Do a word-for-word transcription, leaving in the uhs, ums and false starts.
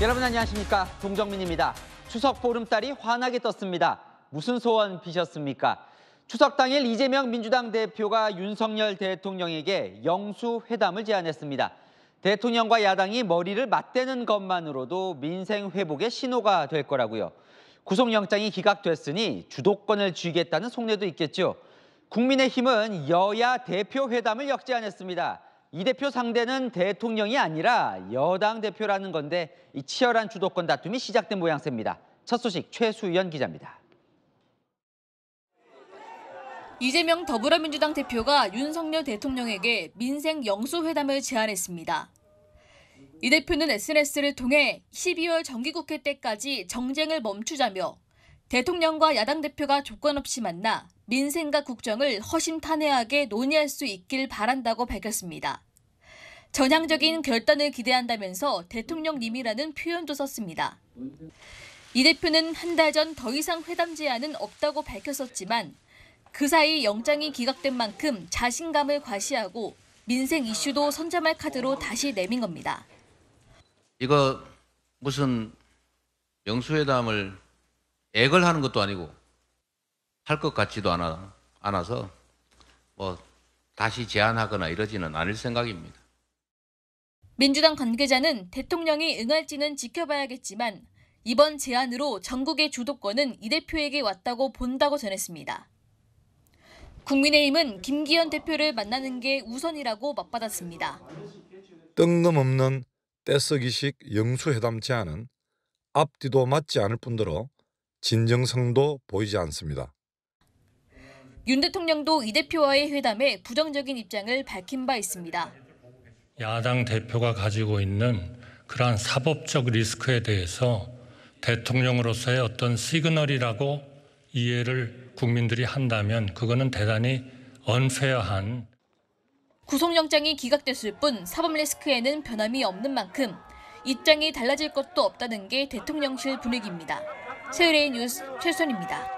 여러분 안녕하십니까? 동정민입니다. 추석 보름달이 환하게 떴습니다. 무슨 소원 비셨습니까? 추석 당일 이재명 민주당 대표가 윤석열 대통령에게 영수회담을 제안했습니다. 대통령과 야당이 머리를 맞대는 것만으로도 민생 회복의 신호가 될 거라고요. 구속영장이 기각됐으니 주도권을 쥐겠다는 속내도 있겠죠. 국민의힘은 여야 대표 회담을 역제안했습니다. 이 대표 상대는 대통령이 아니라 여당 대표라는 건데 이 치열한 주도권 다툼이 시작된 모양새입니다. 첫 소식 최수연 기자입니다. 이재명 더불어민주당 대표가 윤석열 대통령에게 민생 영수회담을 제안했습니다. 이 대표는 에스엔에스를 통해 십이월 정기국회 때까지 정쟁을 멈추자며 대통령과 야당 대표가 조건 없이 만나 민생과 국정을 허심탄회하게 논의할 수 있길 바란다고 밝혔습니다. 전향적인 결단을 기대한다면서 대통령님이라는 표현도 썼습니다. 이 대표는 한 달 전 더 이상 회담 제안은 없다고 밝혔었지만 그 사이 영장이 기각된 만큼 자신감을 과시하고 민생 이슈도 선점할 카드로 다시 내민 겁니다. 이거 무슨 영수회담을 액을 하는 것도 아니고 할 것 같지도 않아, 않아서 뭐 다시 제안하거나 이러지는 않을 생각입니다. 민주당 관계자는 대통령이 응할지는 지켜봐야겠지만 이번 제안으로 전국의 주도권은 이 대표에게 왔다고 본다고 전했습니다. 국민의힘은 김기현 대표를 만나는 게 우선이라고 맞받았습니다. 뜬금없는 떼쓰기식 영수회담 제안은 앞뒤도 맞지 않을 뿐더러 진정성도 보이지 않습니다. 윤 대통령도 이 대표와의 회담에 부정적인 입장을 밝힌 바 있습니다. 야당 대표가 가지고 있는 그러한 사법적 리스크에 대해서 대통령으로서의 어떤 시그널이라고 이해를 국민들이 한다면 그거는 대단히 언페어한. 구속영장이 기각됐을 뿐 사법 리스크에는 변함이 없는 만큼 입장이 달라질 것도 없다는 게 대통령실 분위기입니다. 세월의 뉴스 최수연입니다.